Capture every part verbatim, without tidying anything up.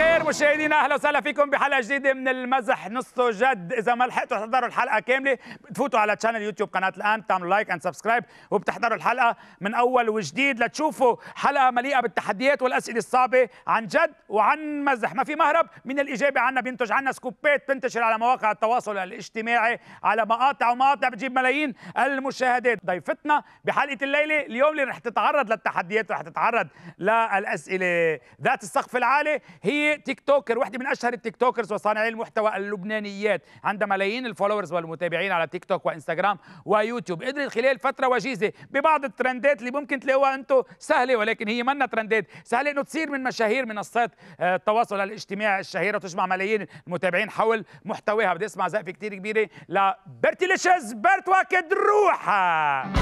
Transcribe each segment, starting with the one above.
الخير مشاهدينا، اهلا وسهلا فيكم بحلقه جديده من المزح نصو جد. اذا ما لحقتوا تحضروا الحلقه كامله بتفوتوا على تشانل يوتيوب قناه الان، بتعملوا لايك اند سبسكرايب وبتحضروا الحلقه من اول وجديد لتشوفوا حلقه مليئه بالتحديات والاسئله الصعبه عن جد وعن مزح، ما في مهرب من الاجابه عنها. بينتج عنا سكوبات بتنتشر على مواقع التواصل الاجتماعي على مقاطع ومقاطع بتجيب ملايين المشاهدات. ضيفتنا بحلقه الليله اليوم اللي رح تتعرض للتحديات، رح تتعرض للاسئله ذات السقف العالي، هي تيك توكر، واحدة من أشهر التيك توكرز وصانعي المحتوى اللبنانيات، عندها ملايين الفولورز والمتابعين على تيك توك وإنستغرام ويوتيوب. قدرت خلال فترة وجيزة ببعض الترندات اللي ممكن تلاقوها أنتم سهلة، ولكن هي منا ترندات سهلة، إنه تصير من مشاهير منصات التواصل الاجتماعي الشهيرة وتجمع ملايين المتابعين حول محتواها. بدي أسمع زقفة كتير كبيرة لبيرتيليشس. بيرت واكد روحها.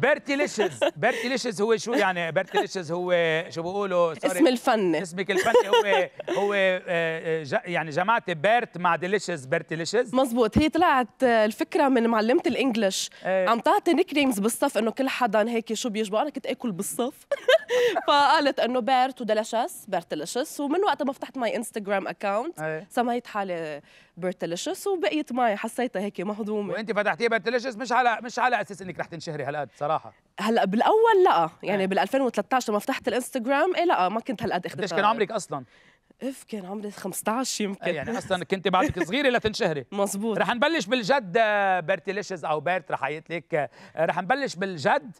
بيرتيليشس، بيرتيليشس هو شو يعني؟ بيرتيليشس هو شو بقولوا؟ اسم الفن، اسمك الفني هو هو يعني جماعة بيرت مع ديليشس، بيرتيليشس. مزبوط، هي طلعت الفكرة من معلمة الانجلش، ايه. عم تعطي نيك نيمز بالصف انه كل حدا هيك شو بيشبه، انا كنت اكل بالصف فقالت انه بيرت وديليشس، بيرتيليشس، ومن وقتها ما فتحت ماي انستغرام اكونت، ايه. سميت حالي بيرتيليشس وبقيت معي، حسيتها هيك مهضومة. وانت فتحتيها بيرتيليشس مش على مش على اساس انك رح تنشهري هالقد صراحة. هلا بالاول لا، يعني آه. بال ألفين وثلاثطعش لما فتحت الانستغرام ايه لا ما كنت هالقد اخذت. قديش كان عمرك اصلا؟ اف كان عمري خمسطعش يمكن. يعني اصلا كنت بعدك صغيره لتنشهري. مزبوط. رح نبلش بالجد بيرتيليشس او بيرت، رح حيت لك، رح نبلش بالجد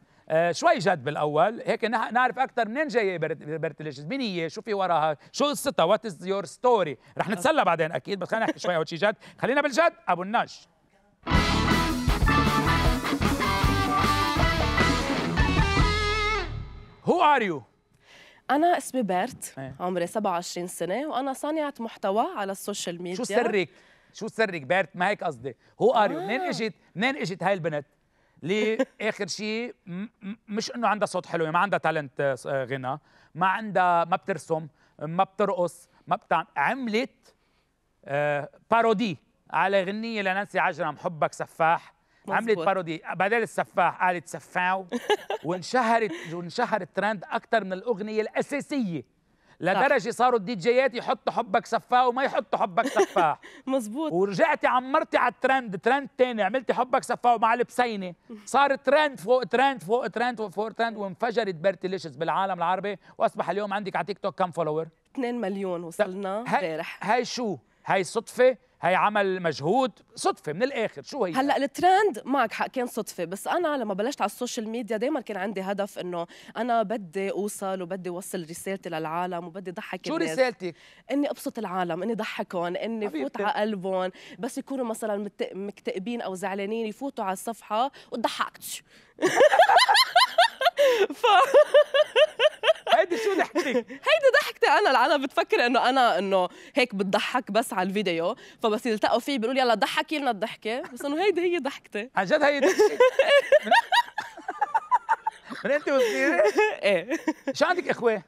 شوي جد بالاول هيك نعرف اكثر منين جايه بيرتيليشس، مين هي، شو في وراها، شو قصتها، وات از يور ستوري. رح نتسلى بعدين اكيد، بس خلينا نحكي شوي اول شيء جد. خلينا بالجد. ابو النج Who are you? أنا اسمي بيرت، عمري سبعة وعشرين سنة، وأنا صانعة محتوى على السوشيال ميديا. شو سرك؟ شو سرك بيرت؟ ما هيك قصدي، Who are you؟ منين إجت؟ منين إجت هاي البنت؟ اللي آخر شيء مش إنه عندها صوت حلو، ما عندها تالنت غنى، ما عندها، ما بترسم، ما بترقص، ما بتعمل، عملت آه بارودي على غنية لنانسي عجرم حبك سفاح. عملت بارودي بدل السفاح قالت سفاو وانشهرت وانشهر الترند اكثر من الاغنيه الاساسيه، لدرجه صاروا الدي جيات يحطوا حبك سفاو وما يحطوا حبك سفاح. مزبوط. ورجعتي عمرتي على الترند، ترند ثاني، عملتي حبك سفاو مع البسينه، صار ترند فوق ترند فوق ترند فوق ترند، وانفجرت بيرتيليشس بالعالم العربي. واصبح اليوم عندك على تيك توك كم فولور؟ اثنين مليون وصلنا امبارح. هاي شو؟ هاي صدفه؟ هي عمل مجهود؟ صدفة من الآخر، شو هي؟ هلا الترند معك حق كان صدفة، بس أنا لما بلشت على السوشيال ميديا دايما كان عندي هدف إنه أنا بدي أوصل وبدي أوصل رسالتي للعالم وبدي ضحك الناس. شو رسالتك؟ إني أبسط العالم، إني ضحكهم، إني فوت على قلبهم، بس يكونوا مثلا مكتئبين أو زعلانين يفوتوا على الصفحة وضحكت. ف هيدي شو ضحكتك؟ هيدي ضحكتي انا، العالم بتفكر انه انا انه هيك بتضحك بس على الفيديو، فبس يلتقوا فيه بيقولوا يلا ضحكي لنا الضحكه، بس انه هيدي هي ضحكتي عن جد. هيدي من انت وصغيره؟ ايه. شو عندك اخوه؟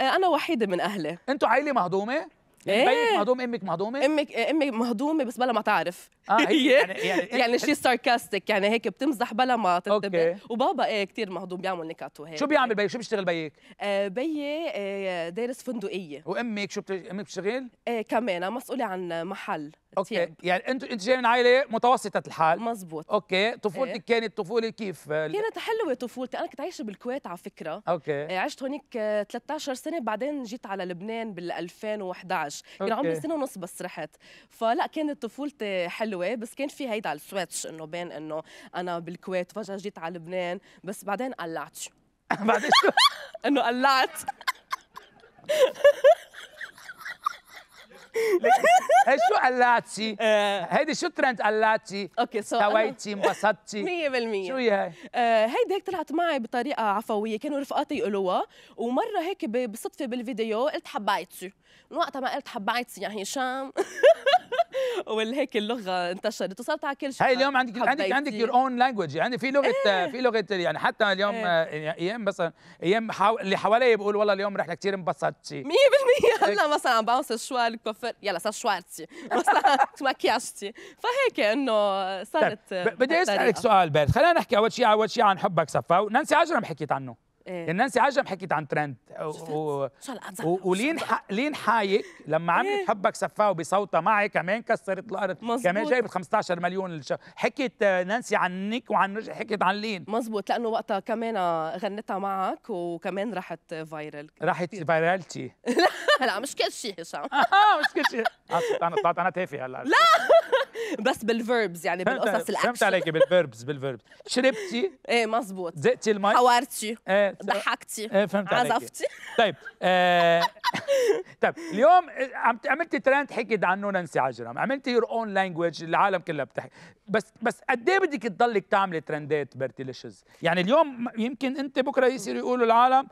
انا وحيده من اهلي. انتوا عائله مهضومه؟ يعني إيه؟ بيك مهضوم، امك مهضومه؟ امك امي مهضومه بس بلا ما تعرف. اه هي يعني يعني, يعني شيء ساركاستيك، يعني هيك بتمزح بلا ما تنتبه. وبابا ايه كثير مهضوم، بيعمل نكات وهيك. شو بيعمل بيك؟ شو بيشتغل بيك؟ آه بيي آه دارس فندقيه. وامك شو بتج... امك بتشتغل؟ ايه كمان مسؤوله عن محل. اوكي تياب. يعني انت انت جاي من عائله متوسطه الحال. مزبوط. اوكي، طفولتك إيه؟ كانت طفوله كيف؟ كانت حلوه طفولتي، انا كنت عايشه بالكويت على فكره. اوكي. عشت هونيك ثلاثطعش سنه، بعدين جيت على لبنان بال ألفين وإحدى عشر، كان عمري سنه ونص بس رحت. فلا كانت طفولتي حلوه، بس كان في هيدا السويتش انه بين انه انا بالكويت فجاه جيت على لبنان، بس بعدين قلعت. بعدين شو؟ انه قلعت. هي شو قلعتي؟ هيدي شو ترند قلعتي؟ اوكي سو سويتي، انبسطتي مية بالمية. شو هي هي؟ هيدي هيك طلعت معي بطريقه عفويه، كانوا رفقاتي يقولوها، ومره هيك بالصدفه بالفيديو قلت حبايتي، من وقتها ما قلت حبايتي يا هشام. والهيك اللغه انتشرت وصارت على كل شيء. هاي اليوم عندك عندك عندك يور اون لانجويج، يعني في لغه إيه؟ في لغه يعني حتى اليوم إيه؟ ايام مثلا ايام حاو... اللي حوالي بقول والله اليوم رحله كثير انبسطت مية بالمية. هلا مثلا عم بعوص الشوال كوفر يلا صار شوارتي مثلا مكياجتي، فهيك انه صارت. بدي اسالك سؤال بيرت، خلينا نحكي اول شيء اول شيء عن حبك صفاء. نانسي عجرم حكيت عنه، إيه؟ نانسي عجرم حكيت عن ترند و... و... ولين ح... لين حايك لما عملت إيه؟ حبك صفاء وبصوتها معي كمان كسرت الارض، كمان جايبت خمسطعش مليون. حكيت نانسي عنك وعن رجع حكيت عن لين. مزبوط، لانه وقتها كمان غنتها معك وكمان رحت فايرل. راحت فايرالتي. لا مش كل شيء هشام. اه مش كل شيء. انا طلعت انا تافه هلا. لا بس بالفيربز، يعني بالقصص الاكشن. فهمت عليكي بالفيربز بالفيربز. شربتي؟ ايه مزبوط. زقتي المي؟ حوارتي. ايه ضحكتي. ايه فهمت عليك. عزفتي. طيب آه طيب اليوم عم عملتي ترند حكيت عنه نانسي عجرم، عملتي يور اون لانجويج، العالم كلها بتحكي. بس بس قد ايه بدك تضلك تعملي ترندات بيرتيليشس؟ يعني اليوم يمكن انت بكره يصير يقولوا العالم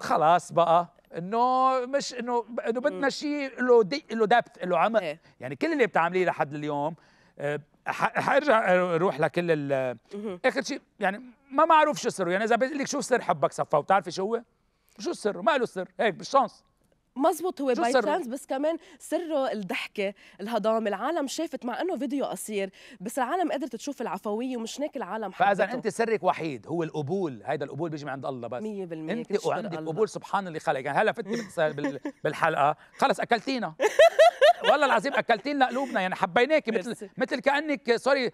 خلاص بقى انه مش انه انه بدنا شيء له له دبث له عمق. إيه؟ يعني كل اللي بتعمليه لحد اليوم أه حارجع اروح لكل ال اخر شيء يعني ما معروف شو سره، يعني اذا بقول لك شو سر حبك صفا وبتعرفي شو هو؟ شو سره؟ ما له سر، هيك بالشانس. مزبوط، هو باي تشانس، بس كمان سره الضحكه، الهضام، العالم شافت مع انه فيديو قصير، بس العالم قدرت تشوف العفويه ومش هيك العالم حبته. فاذا انت سرك وحيد هو القبول، هيدا القبول بيجي من عند الله بس مية بالمية. انت وعندك قبول سبحان اللي خلق، يعني هلا فتي بالحلقه خلص اكلتينا. والله العظيم اكلتينا قلوبنا، يعني حبيناكي مثل مثل كانك سوري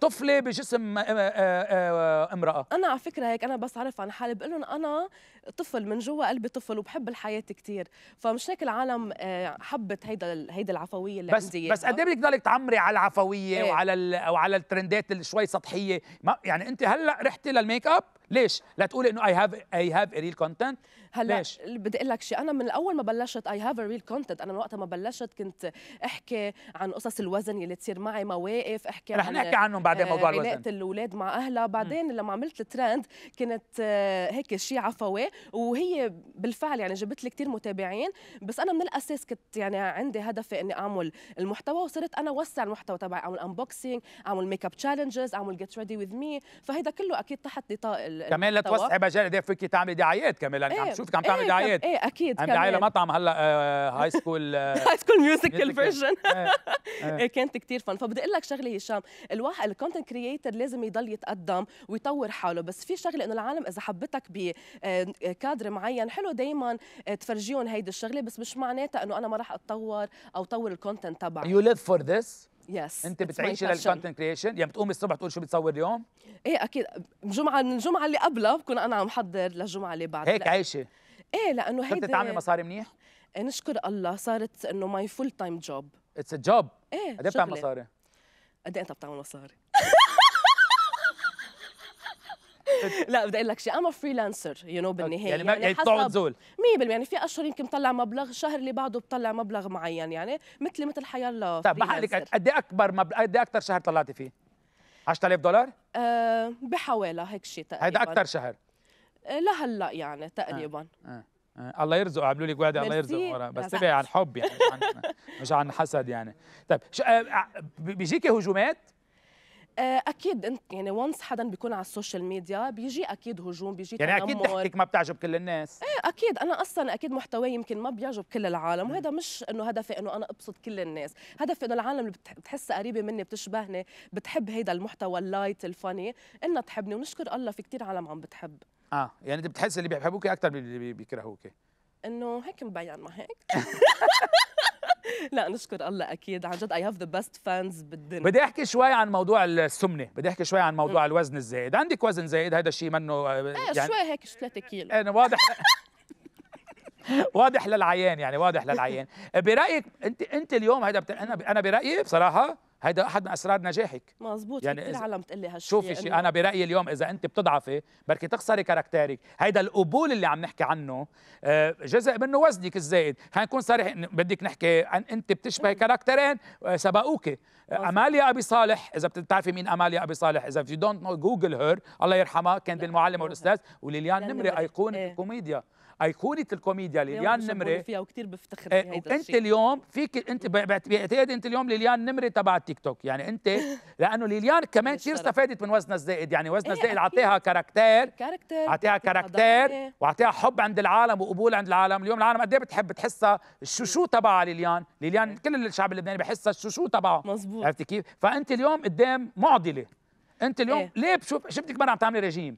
طفله بجسم امراه. انا على فكره هيك انا بس عارف عن حالي، بقول لهم انا طفل من جوا قلبي طفل وبحب الحياه كثير، فمش هيك العالم حبت هيدا هيدا العفويه اللي بس عندي. بس قد ايه بدك تضلك تعمري على العفويه ايه؟ وعلى وعلى الترندات اللي شوي سطحيه؟ يعني انت هلا رحتي للميك اب ليش؟ لا تقولي انه اي هاف اي هاف ريل كونتنت. هلا بدي اقول لك شيء، انا من اول ما بلشت اي هاف ريل كونتنت، انا من وقت ما بلشت كنت احكي عن قصص الوزن اللي تصير معي، مواقف احكي رح عن رح نحكي عنهم بعدين. آه موضوع الوزن، علاقه الاولاد مع اهلها. بعدين م. لما عملت الترند كانت آه هيك شيء عفوي، وهي بالفعل يعني جبت لي كثير متابعين، بس انا من الاساس كنت يعني عندي هدفي اني اعمل المحتوى، وصرت انا وسع المحتوى تبعي، اعمل انبوكسينج، اعمل ميك اب تشالنجز، اعمل جيت ريدي وذ مي، فهيدا كله اكيد تحت نطاق كمان لا توسعي مجال فيك تعملي دعايات كمان، لانك عم تشوفك عم تعملي دعايات. ايه اكيد عم دعايه لمطعم هلا هاي سكول هاي سكول ميوزيكال فيرجن كانت كثير فن. فبدي اقول لك شغله هشام، الواحد الكونتنت كرييتر لازم يضل يتقدم ويطور حاله، بس في شغله انه العالم اذا حبتك بكادر معين حلو دائما تفرجيهم هيدي الشغله، بس مش معناتها انه انا ما راح اتطور او طور الكونتنت تبعي. يو ليف فور ذس. يس yes, انت بتعيشي للكونتنت كريشن، يعني بتقومي الصبح تقول شو بتصور اليوم؟ ايه اكيد، الجمعه من الجمعه اللي قبلها بكون انا عم حضر للجمعه اللي بعدها. هيك عايشه؟ ايه لانه هيك. كنت تعملي مصاري منيح؟ إيه نشكر الله، صارت انه ماي فول تايم جوب. اتس ا جوب. ايه قد ايه بتعمل مصاري؟ قد ايه انت بتعمل مصاري؟ لا بدي اقول لك شيء، انا فريلانسر يو نو بالنهايه، يعني ما يعني بتطلع وتزول مية بالمية، يعني في اشهر يمكن بطلع مبلغ، الشهر اللي بعده بطلع مبلغ معين، يعني مثلي مثل حيالله. طيب بحقلك قد ايه اكبر مبلغ، قد ايه اكثر شهر طلعتي فيه؟ عشرة آلاف دولار؟ أه بحوالي هيك شيء تقريبا. هيدا اكثر شهر؟ أه لهلا يعني تقريبا. أه. أه. أه. الله يرزقه، عملوا لك وعده الله يرزقه ورا، بس تبعي عن حب يعني مش عن مش عن حسد يعني. طيب شو أه بيجيكي هجومات؟ اكيد انت يعني وانس حدا بيكون على السوشيال ميديا بيجي اكيد هجوم، بيجي تنمر، يعني اكيد ضحكتك ما بتعجب كل الناس. ايه اكيد، انا اصلا اكيد محتواي يمكن ما بيعجب كل العالم، وهذا مش انه هدفي انه انا ابسط كل الناس، هدفي انه العالم اللي بتحسها قريبه مني بتشبهني بتحب هيدا المحتوى اللايت الفني انها تحبني، ونشكر الله في كثير عالم عم بتحب. اه يعني انت بتحس اللي بيحبوكي اكثر من اللي بيكرهوكي؟ انه هيك مبين ما هيك. لا نشكر الله اكيد عن جد اي هاف ذا بيست فانز بالدنيا. بدي احكي شوي عن موضوع السمنه، بدي احكي شوي عن موضوع م. الوزن الزائد، عندك وزن زائد هذا الشيء منه يعني ايه شوي هيك ثلاثة كيلو انا واضح. واضح للعيان، يعني واضح للعيان. برايك انت انت اليوم هذا بت... انا ب... انا برايي بصراحه هيدا احد من اسرار نجاحك. مزبوط، يعني كثير عالم بتقول لي هالشيء. شوفي شيء انا برايي اليوم اذا انت بتضعفي بركي تخسري كاركتيرك، هيدا القبول اللي عم نحكي عنه جزء منه وزنك الزائد. خلينا نكون صريحين، بدك نحكي عن انت بتشبهي كاركترين سبقوكي. اماليا ابي صالح، اذا بتعرفي مين اماليا ابي صالح، اذا يو دونت نو جوجل هير، الله يرحمها، كانت المعلمه والاستاذ، وليليان نمري ايقونه الكوميديا. ايقونه الكوميديا ليليان نمره فيها وكثير بفتخر بهذا الشيء. انت اليوم فيك انت بعتقد انت اليوم ليليان نمره تبع التيك توك، يعني انت لانه ليليان كمان كثير استفادت من وزنها الزائد، يعني وزنها الزائد اعطيها كاركتير اعطيها كاركتير واعطيها حب عند العالم وقبول عند العالم. اليوم العالم قد ايه بتحب، بتحسها الشوشو تبعها ليليان، ليليان كل الشعب اللبناني بحسها الشوشو تبعه، مزبوط. عرفتي كيف؟ فانت اليوم قدام معضله، انت اليوم إيه؟ ليه بشوف شفتك مره عم تعملي رجيم؟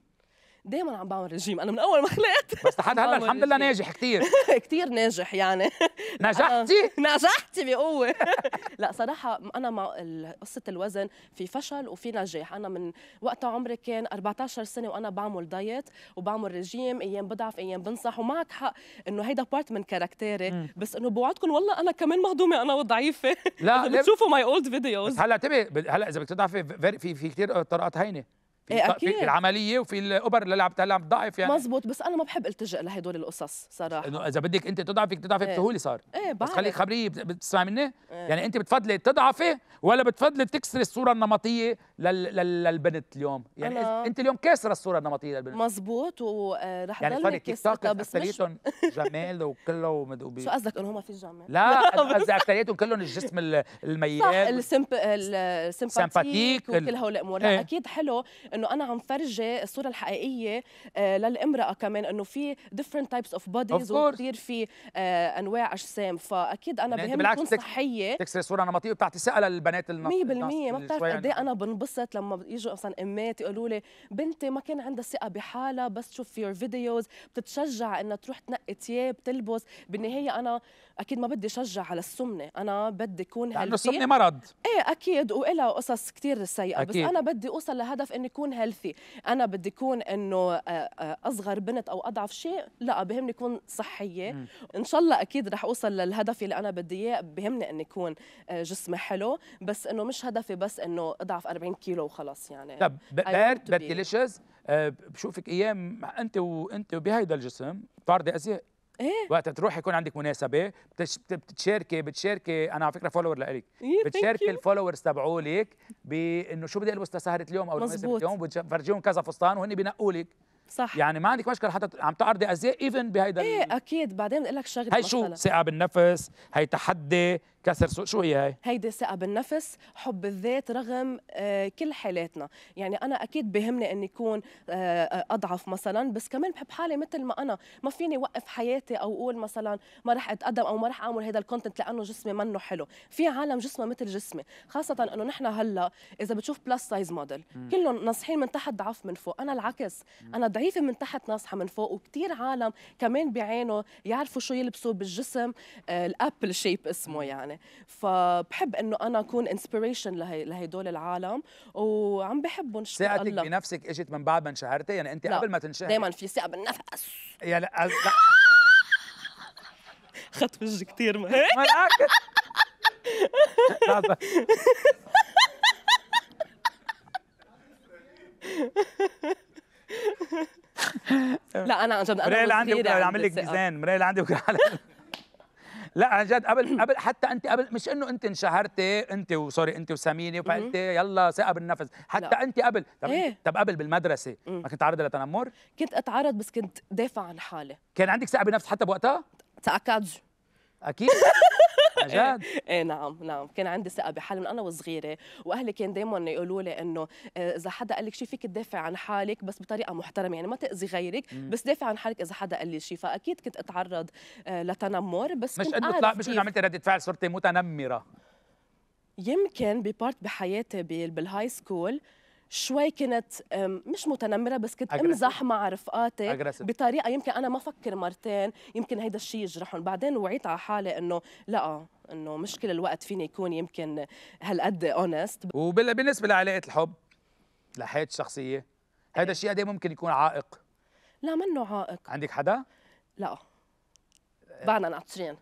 دايما عم بعمل رجيم انا من اول ما خلقت، بس لحد هلا الحمد لله ناجح كثير كثير ناجح يعني نجحتي نجحتي بقوه. لا صراحه انا مع قصه الوزن في فشل وفي نجاح. انا من وقت عمري كان أربعطعش سنه وانا بعمل دايت وبعمل رجيم، ايام بضعف ايام بنصح، ومعك حق انه هيدا بارت من كاركتيري، بس انه بوعدكم والله انا كمان مهضومه انا وضعيفه. لا بتشوفوا ماي اولد فيديوز. هلا انتبهي، هلا اذا بدك تضعفي في في كثير طرقات هينه، إيه في العمليه وفي الاوبر اللي لعبتها لعب ضعف يعني، مزبوط. بس انا ما بحب التجا لهدول القصص صراحه، انه اذا بدك انت تضعفي تضعفي إيه؟ بسهوله صار إيه، بس خليك خبريه بتسمع مني إيه؟ يعني انت بتفضلي تضعفي ولا بتفضلي تكسري الصوره النمطيه لل... للبنت اليوم؟ يعني أنا... انت اليوم كاسره الصوره النمطيه للبنت، مزبوط، ورح يعني ضلني كاسرتها. بس مش جمال وكله شو قصدك انه هم في جمال؟ لا قصدي اكثريتهم كلهم الجسم الميلاد السمباتيك وكل هول الامور. اكيد حلو انه انا عم فرجي الصوره الحقيقيه آه للامراه، كمان انه في different types of bodies وكثير في آه انواع اجسام، فاكيد انا يعني بهمني اكون صحيه. تكسري صوره نمطيه وبتعطي سألة للبنات النص مية بالمية. ما بتعرف قد ايه انا بنبسط لما بيجوا مثلا امات يقولوا لي بنتي ما كان عندها ثقه بحالها، بس تشوف يور فيديوز بتتشجع انها تروح تنقي ثياب تلبس. بالنهايه انا اكيد ما بدي اشجع على السمنه، انا بدي اكون هيلثي، لانه السمنه مرض ايه اكيد وإلها قصص كثير سيئه أكيد. بس انا بدي اوصل لهدف اني اكون هيلثي، انا بدي اكون انه اصغر بنت او اضعف شيء، لا بهمني اكون صحيه. م. ان شاء الله اكيد رح اوصل للهدف اللي انا بدي اياه، بهمني اني اكون جسمي حلو، بس انه مش هدفي بس انه اضعف أربعين كيلو وخلص يعني. طب بيرتيليشس أه بشوفك ايام انت وانت بهيدا الجسم طارده ازياء إيه؟ وقت بتروحي يكون عندك مناسبه بتشاركي بتشاركي انا على فكره فولور لإلك، بتشاركي الفولورز تبعولك بانه شو بدي البس لسهره اليوم او لمناسبه اليوم، بتفرجيهم كذا فستان وهن بينقوا لك، صح يعني ما عندك مشكله حتى عم تعرضي ازياء ايفن بهيدا ايه اكيد. بعدين بقول لك شغله، هي شو ثقه بالنفس، هي تحدي كسر، شو هي هي؟ هيدي ثقه بالنفس، حب الذات رغم آه كل حالاتنا، يعني انا اكيد بهمني اني اكون آه اضعف مثلا، بس كمان بحب حالي مثل ما انا، ما فيني اوقف حياتي او اقول مثلا ما رح اتقدم او ما رح اعمل هذا الكونتنت لانه جسمي منه حلو، في عالم جسمه مثل جسمي، خاصه انه نحن هلا اذا بتشوف بلس سايز موديل كلهم ناصحين من تحت ضعف من فوق، انا العكس، مم. انا ضعيفه من تحت ناصحه من فوق، وكثير عالم كمان بيعانوا يعرفوا شو يلبسوا بالجسم آه الابل شيب اسمه يعني. فبحب انه انا اكون انسبيريشن لهدول العالم وعم بحبهم. ثقتك بنفسك اجت من بعد ما انشهرتي؟ يعني انت قبل ما تنشهري دائما في ثقه بالنفس يعني أز... خط وجهي كثير ما هيك لا انا عن جد انا مريل عندي بكره اعمل لك ميزان، مريل عندي بكره. لا عن جد قبل قبل حتى انت قبل مش انه انت انشهرتي انت وسوري انت وسمينه وقلتي يلا ثقه بالنفس، حتى لا. انت قبل طب إيه؟ طب قبل بالمدرسه ما كنت تعرضي لتنمر؟ كنت اتعرض بس كنت دافع عن حالي. كان عندك ثقه بنفس حتى بوقتها؟ تاكد اكيد عجاد ايه نعم نعم كان عندي ثقه بحالي من انا وصغيره، واهلي كان دائما يقولوا لي انه اذا حدا قال لك شيء فيك تدافع عن حالك بس بطريقه محترمه، يعني ما تاذي غيرك بس دافع عن حالك اذا حدا قال لي شيء. فاكيد كنت اتعرض لتنمر بس مش انه طلع مش انه عملت رده فعل صرتي متنمره. يمكن ببارت بحياتي بالهاي سكول شوي كنت مش متنمره بس كنت أجرسل. امزح مع رفقاتي أجرسل. بطريقه يمكن انا ما افكر مرتين، يمكن هيدا الشيء يجرحهم. بعدين وعيت على حالي انه لا انه مش كل الوقت فيني يكون يمكن هالقد اونست. وبالنسبه لعلاقه الحب لحياتي الشخصيه هيدا الشيء قد ممكن يكون عائق؟ لا منه عائق. عندك حدا؟ لا بعدنا نعطشين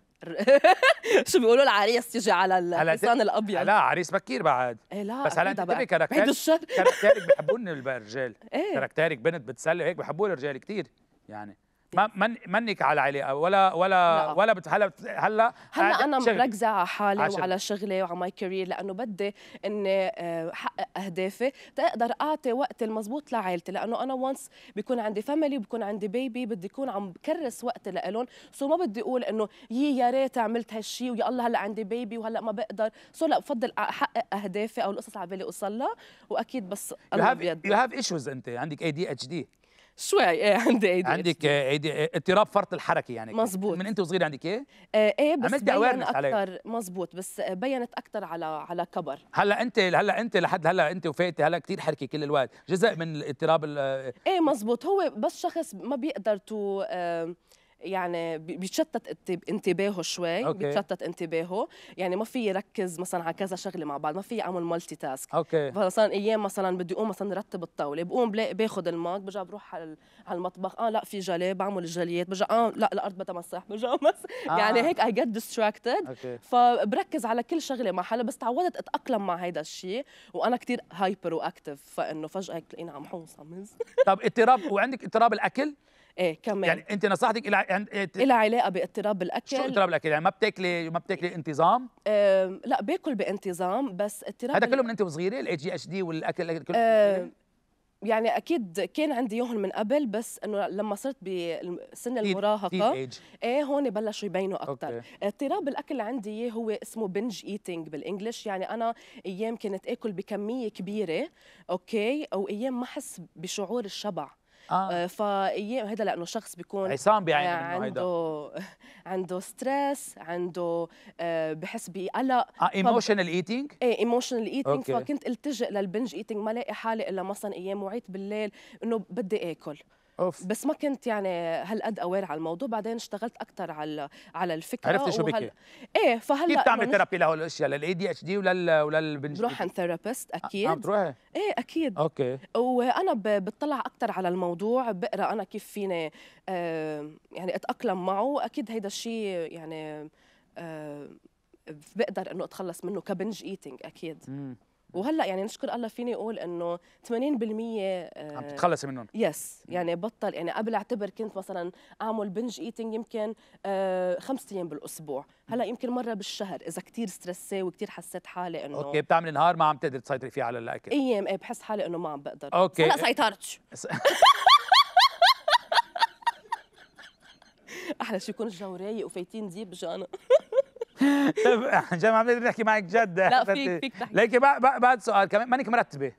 شو بيقولوا العريس تيجي على الحصان الابيض؟ لا عريس بكير بعد ايه لا بس هلا انت بتبي كاركتيرك كاركتيرك بحبوني الرجال، كاركتيرك بنت بتسلي هيك بحبوه الرجال كثير يعني، ما منك على عليها ولا ولا ولا هلا هلا هلا انا مركزه على حالي عشان. وعلى شغلي وعلى ماي كارير، لانه بدي اني احقق اهدافي تقدر اعطي وقت المضبوط لعائلتي، لانه انا وانس بيكون عندي فاميلي وبكون عندي بيبي بدي اكون عم بكرس وقتي لهم. سو ما بدي اقول انه يي يا ريت عملت هالشيء ويا الله هلا عندي بيبي وهلا ما بقدر. سو لا، بفضل احقق اهدافي او القصص على بالي اوصل لها، واكيد بس الله بيد. يو هاف ايشوز، انت عندك اي دي اتش دي؟ شوي ايه عندي اي دي اتش دي. عندك ايه اضطراب فرط الحركه يعني؟ مزبوط. من انت وصغيره عندك ايه؟ ايه, إيه بس عملت اويرنس عليه. مزبوط، بس بينت اكثر على على كبر. هلا انت هلا انت لحد هلا انت وفاتي هلا كثير حركه كل الوقت، جزء من الاضطراب ال ايه مزبوط. هو بس شخص ما بيقدر تو يعني بيتشتت انتباهه شوي. أوكي. بيتشتت انتباهه، يعني ما في يركز مثلا على كذا شغله مع بعض، ما في اعمل مالتي تاسك. اوكي. فمثلا ايام مثلا بدي اقوم مثلا رتب الطاوله، بقوم بلاقي باخذ الماء، برجع بروح على المطبخ، اه لا في جلي بعمل الجليات، برجع اه لا الارض بدها مسح، برجع امسح. آه. يعني هيك اي جيت ديستراكتد، فبركز على كل شغله مع حالها. بس تعودت اتاقلم مع هذا الشيء، وانا كثير هايبر واكتف، فانه فجاه هيك تلاقيني عم حوص عم هز. طب اضطراب، وعندك اضطراب الاكل؟ ايه كمان. يعني انت نصحتك الى الى علاقه باضطراب الاكل. شو اضطراب الاكل؟ يعني ما بتاكلي ما بتاكلي انتظام؟ أه لا، باكل بانتظام، بس اضطراب هذا كله من انت وصغيره، الاي دي اتش دي والاكل كله. أه يعني اكيد كان عندي اياهم من قبل، بس انه لما صرت بسن المراهقه ايه هون بلشوا يبينوا اكثر. اضطراب الاكل اللي عندي اياه هو اسمه بنج ايتينج بالانجلش، يعني انا ايام كنت اكل بكميه كبيره، اوكي، او ايام ما احس بشعور الشبع. آه. فايام هيدا لانه شخص بيكون عصام بعينه منه، هيدا عنده عنده ستريس، عنده آه بحس بقلق. اه ايموشنال ايتينج؟ ايه ايموشنال ايتينج. فكنت التجئ للبنج ايتينج، ما لاقي حالي الا مثلا ايام وعيت بالليل انه بدي اكل. أوف. بس ما كنت يعني هالقد اوير على الموضوع، بعدين اشتغلت اكثر على على الفكره. عرفتي شو وهل... بك؟ ايه فهلا كيف بتعمل ثيرابي لهول الاشياء، للاي دي اتش دي ولل وللبنج؟ بروح عند ثيرابيست اكيد. عم تروحي؟ ايه اكيد. اوكي. وانا بطلع اكثر على الموضوع، بقرا انا كيف فيني آه يعني اتاقلم معه. اكيد هيدا الشيء يعني آه بقدر انه اتخلص منه كبنج ايتينج اكيد. مم. وهلا يعني نشكر الله فيني اقول انه ثمانين بالمية عم تتخلصي منهم. يس، يعني بطل، يعني قبل اعتبر كنت مثلا اعمل بنج ايتينج يمكن خمس ايام بالاسبوع، هلا يمكن مره بالشهر اذا كثير ستريسيه وكثير حسيت حالي انه اوكي بتعملي نهار ما عم تقدري تسيطري فيه على الاكل. ايام ايه بحس حالي انه ما عم بقدر. اوكي هلا سيطرت. احلى شيء يكون الجو رايق وفايتين ديب جانا. عن جد ما عم نحكي معك جد. لا فيك فيك تحكي. لكن بعد سؤال كمان، مانك مرتبه.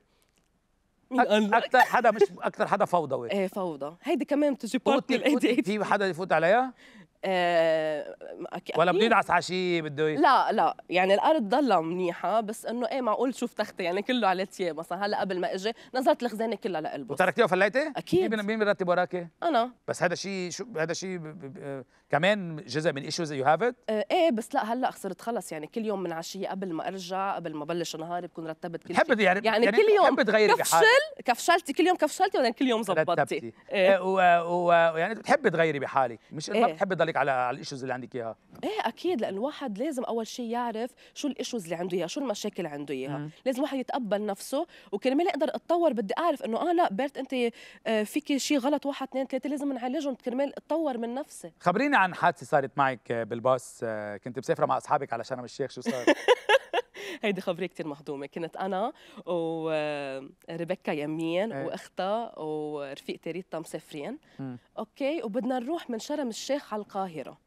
اكثر حدا مش اكثر حدا فوضوي. ايه فوضى، هيدي كمان بتجي بارت من الاي دي اتش دي. في حدا يفوت عليها؟ ايه اكيد. ولا بيدعس على شيء بده؟ لا لا، يعني الارض ضلها منيحه، بس انه ايه معقول شوف تختي يعني كله على تياب مثلا. هلا قبل ما اجي نظرت الخزانه كلها لقلبه وتركتيها وفليتي؟ اكيد. مين بيرتب وراكي؟ انا. بس هذا شيء، شو هذا شيء كمان جزء من ايشوز يو هاف ات؟ ايه بس لا هلا خسرت خلص، يعني كل يوم من عشيه قبل ما ارجع، قبل ما بلش نهاري بكون رتبت كل شيء. يعني, يعني كل يوم بتغيري بحالك. كفشل كفشلتي كل يوم كفشلتي ولا كل يوم ظبطتي؟ ايه ويعني بتحبي تغيري بحالك، مش ما بتحبي على على الايشوز اللي عندك اياها. ايه اكيد، لان الواحد لازم اول شيء يعرف شو الايشوز اللي عنده اياها، شو المشاكل اللي عنده اياها، لازم الواحد يتقبل نفسه، وكرمال اقدر اتطور بدي اعرف انه اه لا بيرت انت فيكي شيء غلط، واحد اثنين ثلاثه لازم نعالجهم كرمال اتطور من نفسي. خبريني عن حادثه صارت معك بالباص، كنت مسافره مع اصحابك على شرم الشيخ، شو صار؟ هيدي خبرية كثير مهضومة. كنت أنا وريبيكا يمين وأختها ورفيقتي ريتا مسافرين، أوكي، وبدنا نروح من شرم الشيخ على القاهرة.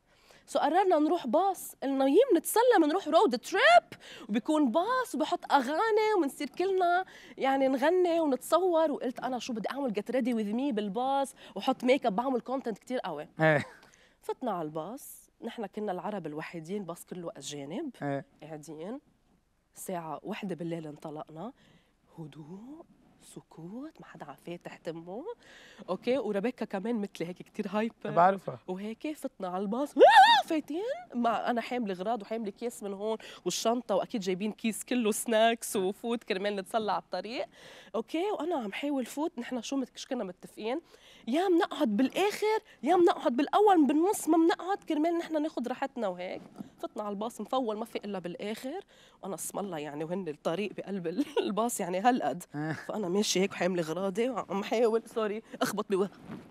سو قررنا نروح باص، قلنا يي بنتسلى بنروح رود تريب، وبيكون باص وبحط أغاني وبنصير كلنا يعني نغني ونتصور. وقلت أنا شو بدي أعمل جيت ريدي وذ مي بالباص، وحط ميك اب، بعمل كونتنت كثير قوي. فتنا على الباص، نحن كنا العرب الوحيدين، باص كله أجانب قاعدين. الساعة واحدة بالليل انطلقنا، هدوء، سكوت، ما حدا عفاتح تمه، اوكي، وريبيكا كمان مثلي هيك كثير هايبر بعرفها، وهيك فتنا على الباص فايتين، مع انا حامله غراض وحامله كيس من هون والشنطه، واكيد جايبين كيس كله سناكس وفود كرمال نتسلى على الطريق، اوكي، وانا عم حاول فوت، نحن شو كنا متفقين يا بنقعد بالاخر يا بنقعد بالاول، بالنص ما بنقعد كرمال نحن ناخذ راحتنا. وهيك فتنا على الباص مفول ما في الا بالاخر، وانا اسم الله يعني وهن الطريق بقلب الباص يعني هالقد، فانا ماشي هيك وحامل اغراضي وعم حاول سوري اخبط بو...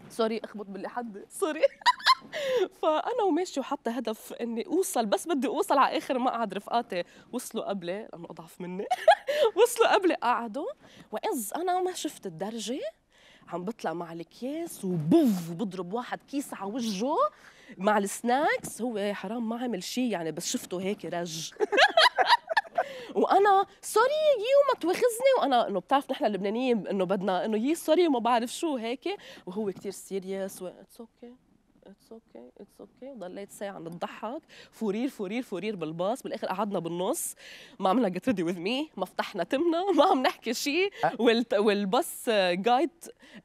سوري اخبط بالحد سوري فانا وماشي وحاطه هدف اني اوصل، بس بدي اوصل على اخر مقعد. رفقاتي وصلوا قبلي لانه اضعف مني وصلوا قبلي قعدوا، واذ انا ما شفت الدرجه عم بطلع مع الاكياس وبوف بضرب واحد كيس على وجهه مع السناكس. هو حرام ما عمل شيء يعني، بس شفته هيك رج وانا سوري يو ما تواخذني، وانا انه بتعرف نحن اللبنانيين انه بدنا انه يي سوري وما بعرف شو هيك، وهو كثير سيريس اتس اوكي اتس اوكي اتس اوكي. وضليت ساعه نضحك فورير فورير فورير بالباص. بالاخر قعدنا بالنص ما عملنا جيت ريدي وذ مي، ما فتحنا تمنا، ما عم نحكي شيء، والباص جايد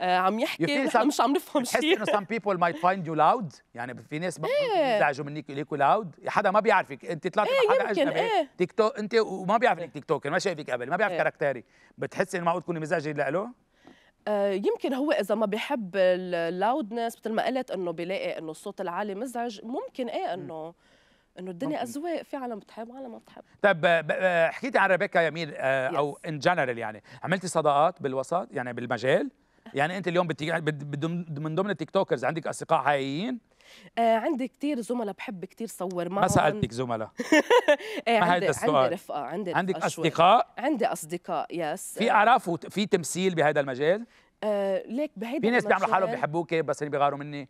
عم يحكي مش عم نفهم شيء. بتحس انه سام بيبل مايت فايند يو لاود، يعني في ناس بيزعجوا منك ليكوا لاود، حدا ما بيعرفك انت طلعتي مع حدا اجنبي تيك توك انت وما بيعرف انك تيك توكر، ما شايفك قبل، ما بيعرف كاركتيرك، بتحسي انه معقول تكوني مزعجه لإله؟ يمكن هو اذا ما بيحب اللاودنس مثل ما قلت انه بيلاقي انه الصوت العالي مزعج، ممكن ايه انه انه الدنيا اذواق، في عالم بتحب وعالم ما بتحب. طيب حكيتي عن ريبيكا يمين او ان جنرال، يعني عملتي صداقات بالوسط يعني بالمجال؟ يعني انت اليوم من ضمن التيك توكرز عندك اصدقاء حقيقيين؟ آه عندي كثير زملاء بحب كثير صور معهم. ما سالتك زملاء آه ما هيدا السؤال. عندي رفقه، عندي رفقة، عندك اصدقاء؟ عندي اصدقاء يس. في اعراف وفي تمثيل بهذا المجال؟ آه ليك بهيدا في ناس بيعملوا حالهم بيحبوكي بس هن بيغاروا مني.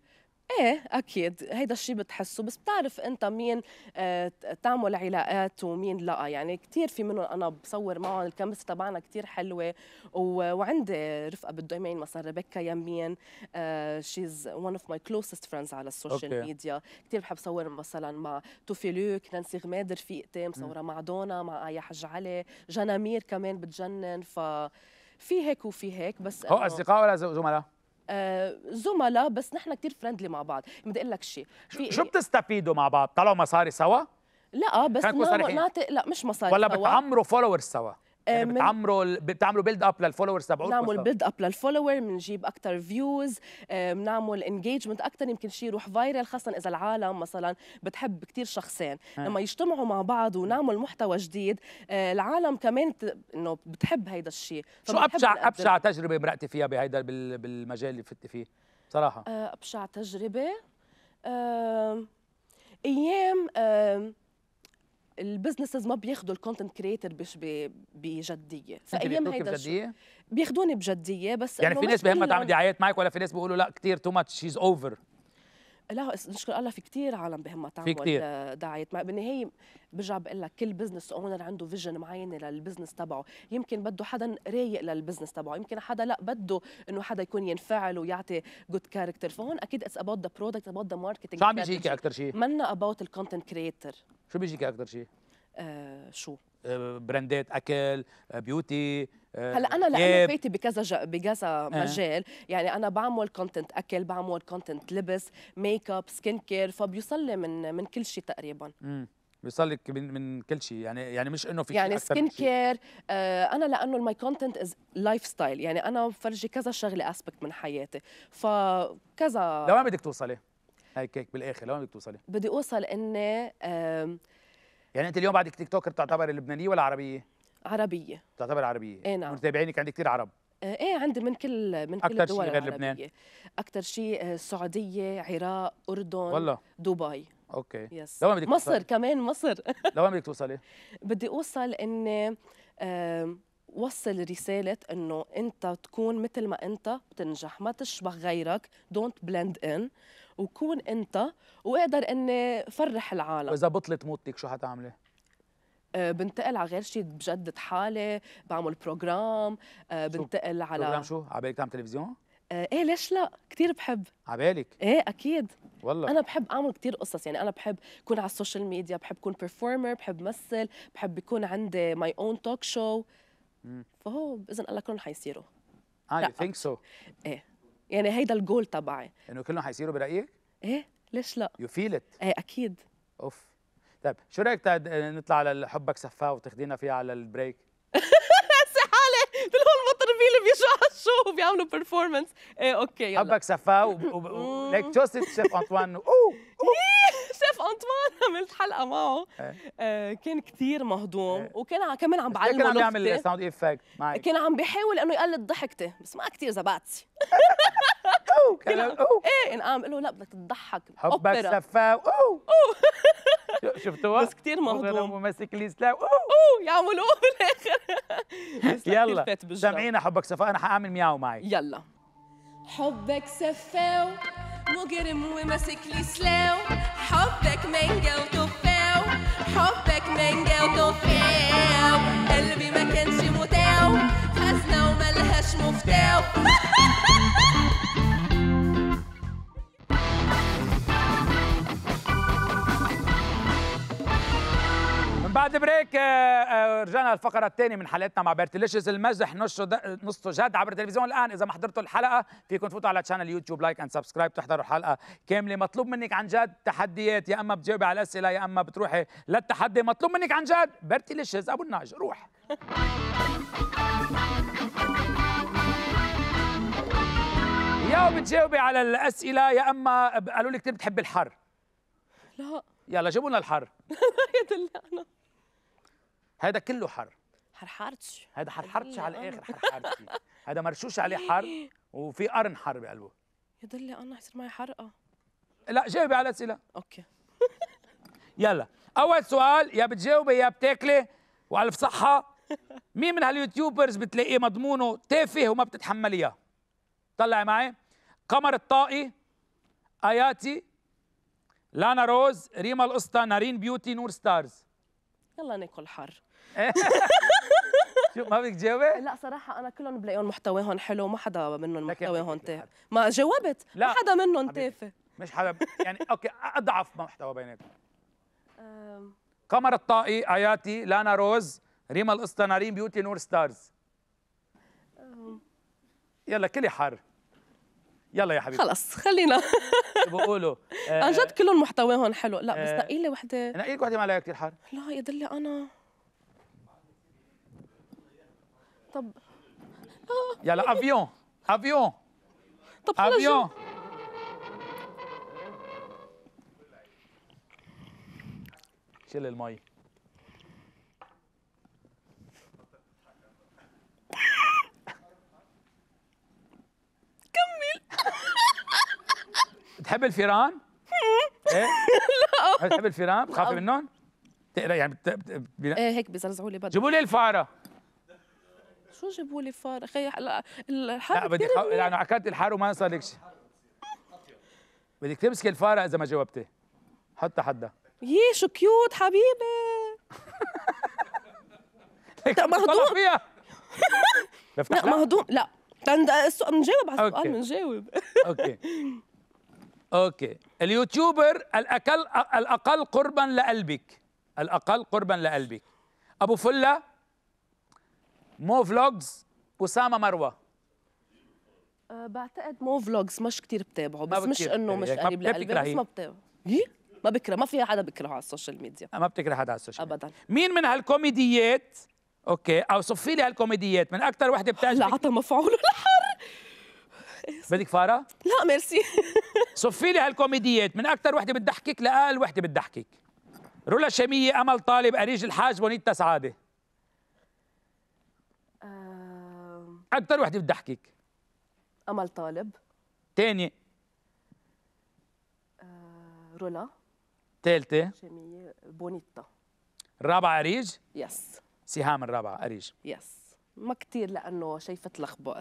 ايه اكيد هيدا الشيء بتحسه، بس بتعرف انت مين آه تعمل علاقات ومين لا، يعني كثير في منهم انا بصور معهم الكاميرا تبعنا كثير حلوه، وعندي رفقه بالدومين مثلا ريبيكا يمين آه شيز ون اوف ماي كلوزست فريندز على السوشيال ميديا، كثير بحب صور مثلا مع توفيلوك، نانسي غماد رفيقتي مصوره مع دونا، مع آية حج علي، جنامير كمان بتجنن، ففي هيك وفي هيك. بس هو اصدقاء ولا زملاء؟ آه زملاء، بس نحن كثير فرندلي مع بعض. بدي اقول لك شيء، شو بتستفيدوا مع بعض؟ طلعوا مصاري سوا؟ لا بس نعطي لا مش مصاري ولا سوا، ولا بتعمروا فولورز سوا؟ يعني بتعمروا بتعملوا بيلد اب للفولورز تبعوكم؟ بنعمل بيلد اب للفولور، بنجيب اكثر فيوز، بنعمل انجيجمنت اكثر، يمكن شيء يروح فايرل، خاصه اذا العالم مثلا بتحب كثير شخصين، لما يجتمعوا مع بعض ونعمل محتوى جديد العالم كمان انه بتحب هيدا الشيء. شو ابشع ابشع تجربه مرقتي فيها بهيدا بالمجال اللي فتي فيه صراحه؟ ابشع تجربه ايام البزنسز ما بياخذوا الكونتنت كريتر بجديه، فايام هيدا بجديه؟ بياخذوني بجديه، بس يعني في ناس بهمها تعمل دعايات معك، ولا في ناس بيقولوا لا كثير تو ماتش شيز اوفر؟ لا نشكر الله في كثير عالم بهمها تعمل دعايات معك، بالنهايه برجع بقول لك كل بزنس اونر عنده فيجن معينه للبزنس تبعه، يمكن بده حدا رايق للبزنس تبعه، يمكن حدا لا بده انه حدا يكون ينفعل ويعطي جود كاركتر، فهون اكيد اتس اباوت ذا برودكت اباوت ذا ماركتينج. شو عم بيجيكي اكثر شيء؟ منا اباوت الكونتنت كريتر. شو بيجيكي اكثر شيء؟ آه شو؟ آه براندات اكل، آه بيوتي. هلا انا لانه فايتي بكذا بكذا مجال، يعني انا بعمل كونتنت اكل، بعمل كونتنت لبس، ميك اب، سكين كير، فبيوصل لي من من كل شيء تقريبا. امم بيوصل لك من من كل شيء، يعني يعني مش انه في شيء يعني سكين كير. آه انا لانه ماي كونتنت از لايف ستايل، يعني انا بفرجي كذا شغله اسبكت من حياتي، فكذا. لوين بدك توصلي؟ هيك هيك بالاخر لوين بدك توصلي؟ بدي اوصل اني آه يعني انت اليوم بعدك تيك توكر تعتبر لبنانيه ولا عربيه؟ عربيه. تعتبر عربيه؟ اي نعم. متابعينك عندك كثير عرب؟ ايه عندي من كل من كل الدول العربيه. اكثر شيء غير لبنان؟ اكثر شيء السعوديه، عراق، اردن، والله دبي. اوكي يس. لوين بدك توصلي؟ مصر كمان، مصر لوين بدك توصلي؟ بدي اوصل اني وصل رساله انه انت تكون مثل ما انت بتنجح، ما تشبه غيرك، دونت بلند ان، وكون انت، واقدر اني فرح العالم. واذا بطلت موضتك شو حتعملي؟ أه بنتقل على غير شيء، بجدد حالي، بعمل بروجرام، أه بنتقل على بروجرام. شو؟ عبالك تعمل تلفزيون؟ أه ايه ليش لا؟ كثير بحب. عبالك؟ ايه اكيد والله. انا بحب اعمل كثير قصص، يعني انا بحب اكون على السوشيال ميديا، بحب اكون بيرفورمر، بحب مثل، بحب يكون عندي ماي اون توك شو. مم. فهو باذن الله كلهم حيصيروا. اه يو ثينك سو؟ ايه يعني هيدا الجول تبعي انه كلهم حيصيروا برايك؟ ايه ليش لا؟ يو فيل ات؟ ايه اكيد. اوف طيب شو رايك نطلع على حبك سفاه وتاخذينا فيها على البريك؟ سحالة بالهول المطر بيلي بيجوا شو بيعملوا برفورمانس. ايه اوكي يلا حبك سفاه وليك توست شيف انطوان. اوه شيف انطوان عملت حلقه معه كان كثير مهضوم وكان كمان عم بعلمه، كان عم يعمل ساوند افكت معي، كان عم بيحاول انه يقلد ضحكتي بس ما كثير زبعتي. اوه ايه انقام قال له لا بدك تضحك حبك سفاه. اوه شفتوها بس كثير مهضوم وماسك اليسلا. اوه اوه يعملوا بالاخر. يلا سامعينا حبك سفاه، انا حاعمل مياو معي. يلا حبك سفاو مجرم وماسك لي سلاو، حبك مانجا وتفاو، حبك مانجا وتفاو، قلبي ما كانش متاو، خزنة وملهاش مفتاو. بعد بريك رجعنا للفقرة الثانية من حلقتنا مع بيرتيليشس المزح نصو جد عبر التلفزيون الآن. إذا ما حضرتوا الحلقة فيكم تفوتوا على قناة اليوتيوب لايك أند سبسكرايب تحضروا الحلقة كاملة. مطلوب منك عن جد تحديات، يا إما بتجاوبي على الأسئلة يا إما بتروحي للتحدي. مطلوب منك عن جد. بيرتيليشس أبو الناج روح. يا بتجاوبي على الأسئلة يا إما قالوا لك كثير بتحبي الحر. لا يلا جيبوا لنا الحر. يا هيدا كله حر حرحرتش، هيدا حرحرتش على الاخر حرحرتش. هيدا مرشوش عليه حر وفي قرن حر بقلبه. يا ضلي انا حصير معي حرقه. لا جاوبي على اسئله. اوكي يلا اول سؤال، يا بتجاوبي يا بتاكلي وعلى فصحة. مين من هاليوتيوبرز بتلاقيه مضمونه تافه وما بتتحمليه؟ طلعي معي. قمر الطائي، اياتي، لانا روز، ريما القسطى، نارين بيوتي، نور ستارز. يلا ناكل حر. شو ما بدك تجاوبي؟ لا صراحة أنا كلهم بلاقيهم محتواهم حلو، ما حدا منهم محتواهم تافه. ما جاوبت، ما حدا منهم تافه. مش حدا ب... يعني أوكي أضعف محتوى بيناتكم. قمر الطائي، آياتي، لانا روز، ريما القسطى، نارين بيوتي، نور ستارز. يلا كلي حر. يلا يا حبيبي خلص خلينا. بقولوا عن جد كلهم محتواهم حلو. لا بس نقي لي وحده. نقي لك وحده ما عليها كثير حر. لا يا دلي انا طب آه. يلا افيون افيون. طب افيون شيل المي. بتحب الفيران؟ ايه؟ لا بتحب الفيران؟ بتخافي منهم؟ بتقري يعني بت... بت... بت... ايه هيك بزلزعوا لي بدل. جيبوا لي الفاره. شو جيبوا لي فاره؟ اخي الحر لا بدي خو... لانه عكرت الحر وما صار لك شيء. بدك تمسكي الفاره اذا ما جاوبتي. حطي حدا. يي شو كيوت حبيبي. مهضوم فيها. لا مهضوم لا بنجاوب على السؤال بنجاوب. اوكي. اوكي، اليوتيوبر الاقل الاقل قربا لقلبك، الاقل قربا لقلبك. ابو فله، مو فلوجز، اسامه مروه. أه بعتقد مو فلوجز مش كثير بتابعه بس مش انه مش قريب لقلبي بس ما بتابعه. يي؟ ما بكره، ما في حدا بكرهه على السوشيال ميديا. ما بتكره حدا على السوشيال ميديا. ابدا. مين من هالكوميديات اوكي او صفي لي هالكوميديات من اكثر وحده بتعجبك؟ لا عطى مفعوله الحر. بدك فاره؟ لا ميرسي. صفي لي هالكوميديات من اكثر وحده بتضحكك لاقل وحده بتضحكك. رولا الشاميه، امل طالب، اريج الحاج، بونيتا سعاده. اكثر وحده بتضحكك؟ امل طالب. ثانيه رولا. ثالثه شاميه بونيتا. الرابعه اريج. يس سهام الرابعه اريج. يس ما كثير لانه شايفت لخبطه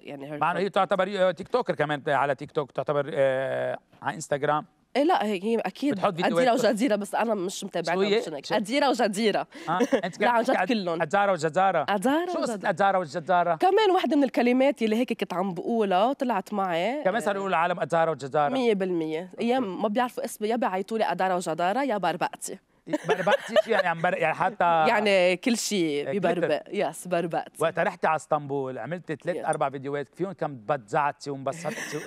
يعني مع انه هي تعتبر تيك توكر كمان على تيك توك تعتبر آه على انستغرام. ايه لا هي اكيد قديره وجديره بس انا مش متابعتها مشان هيك قديره وجديره. اه انت لا عن جد كلهم قداره وجداره. قداره شو قصه قداره وجداره؟ كمان وحده من الكلمات اللي هيك كنت عم بقولها طلعت معي كمان صاروا يقولوا العالم قداره وجداره مية بالمية. ايام ما بيعرفوا اسمي يا بيعيطوا لي قداره وجداره يا بربقتي. بربقتي يعني يعني حتى يعني كل شيء ببربق. يس بربقتي. وقت رحتي على اسطنبول عملتي ثلاث اربع فيديوهات فيهم كم بتزعتي وانبسطتي